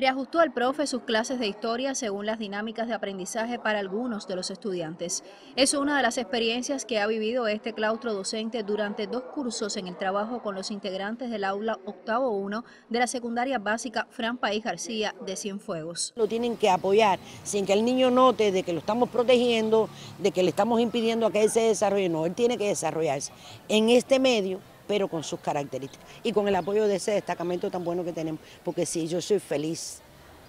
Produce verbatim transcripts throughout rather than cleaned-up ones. reajustó el profe sus clases de historia según las dinámicas de aprendizaje para algunos de los estudiantes. Es una de las experiencias que ha vivido este claustro docente durante dos cursos en el trabajo con los integrantes del aula octavo uno de la secundaria básica Frank País García de Cienfuegos. Lo tienen que apoyar sin que el niño note de que lo estamos protegiendo, de que le estamos impidiendo a que él se desarrolle. No, él tiene que desarrollarse en este medio, pero con sus características y con el apoyo de ese destacamento tan bueno que tenemos, porque sí, yo soy feliz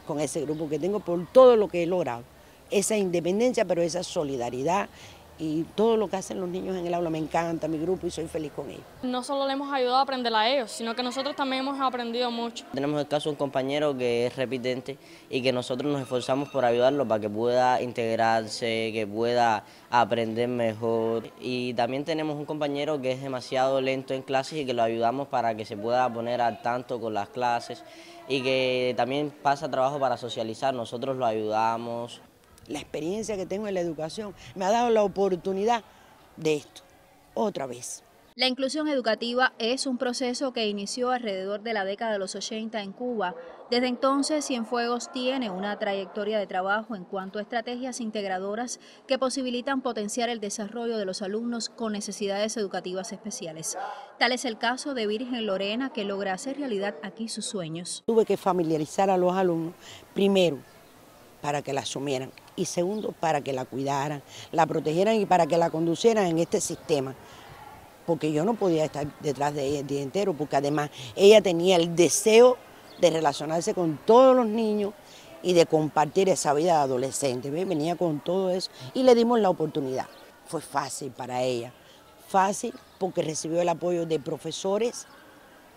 con ese grupo que tengo por todo lo que he logrado, esa independencia, pero esa solidaridad y todo lo que hacen los niños en el aula. Me encanta mi grupo y soy feliz con ellos. No solo le hemos ayudado a aprender a ellos, sino que nosotros también hemos aprendido mucho. Tenemos el caso de un compañero que es repitente y que nosotros nos esforzamos por ayudarlo para que pueda integrarse, que pueda aprender mejor, y también tenemos un compañero que es demasiado lento en clases y que lo ayudamos para que se pueda poner al tanto con las clases y que también pasa trabajo para socializar, nosotros lo ayudamos. La experiencia que tengo en la educación me ha dado la oportunidad de esto, otra vez. La inclusión educativa es un proceso que inició alrededor de la década de los ochenta en Cuba. Desde entonces, Cienfuegos tiene una trayectoria de trabajo en cuanto a estrategias integradoras que posibilitan potenciar el desarrollo de los alumnos con necesidades educativas especiales. Tal es el caso de Virgen Lorena, que logra hacer realidad aquí sus sueños. Tuve que familiarizar a los alumnos, primero, para que la asumieran, y segundo, para que la cuidaran, la protegieran y para que la conducieran en este sistema, porque yo no podía estar detrás de ella el día entero, porque además ella tenía el deseo de relacionarse con todos los niños y de compartir esa vida de adolescente. ¿Ves? Venía con todo eso y le dimos la oportunidad. Fue fácil para ella, fácil porque recibió el apoyo de profesores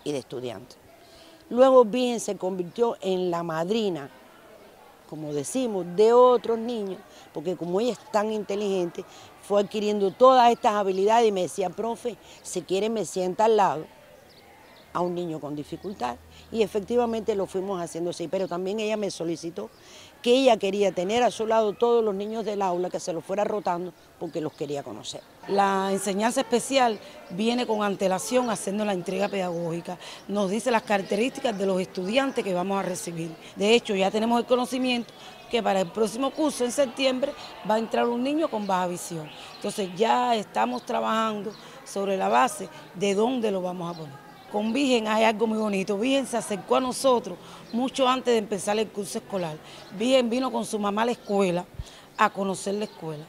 y de estudiantes. Luego Virgen se convirtió en la madrina, como decimos, de otros niños, porque como ella es tan inteligente, fue adquiriendo todas estas habilidades y me decía, profe, si quiere me sienta al lado a un niño con dificultad, y efectivamente lo fuimos haciendo así, pero también ella me solicitó que ella quería tener a su lado todos los niños del aula, que se los fuera rotando, porque los quería conocer. La enseñanza especial viene con antelación haciendo la entrega pedagógica, nos dice las características de los estudiantes que vamos a recibir. De hecho, ya tenemos el conocimiento que para el próximo curso, en septiembre, va a entrar un niño con baja visión. Entonces ya estamos trabajando sobre la base de dónde lo vamos a poner. Con Virgen hay algo muy bonito. Virgen se acercó a nosotros mucho antes de empezar el curso escolar. Virgen vino con su mamá a la escuela, a conocer la escuela.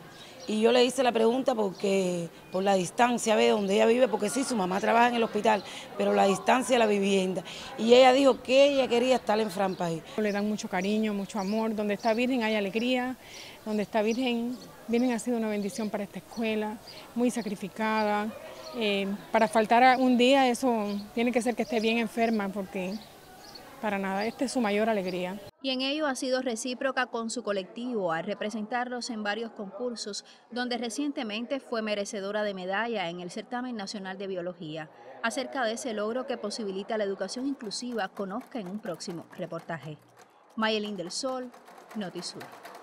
Y yo le hice la pregunta porque por la distancia, ve, donde ella vive, porque sí, su mamá trabaja en el hospital, pero la distancia de la vivienda. Y ella dijo que ella quería estar en Frank País. Le dan mucho cariño, mucho amor. Donde está Virgen hay alegría. Donde está Virgen, Virgen ha sido una bendición para esta escuela, muy sacrificada. Eh, para faltar un día, eso tiene que ser que esté bien enferma, porque para nada, esta es su mayor alegría. Y en ello ha sido recíproca con su colectivo, al representarlos en varios concursos, donde recientemente fue merecedora de medalla en el Certamen Nacional de Biología. Acerca de ese logro que posibilita la educación inclusiva, conozca en un próximo reportaje. Mayelín del Sol, NotiSur.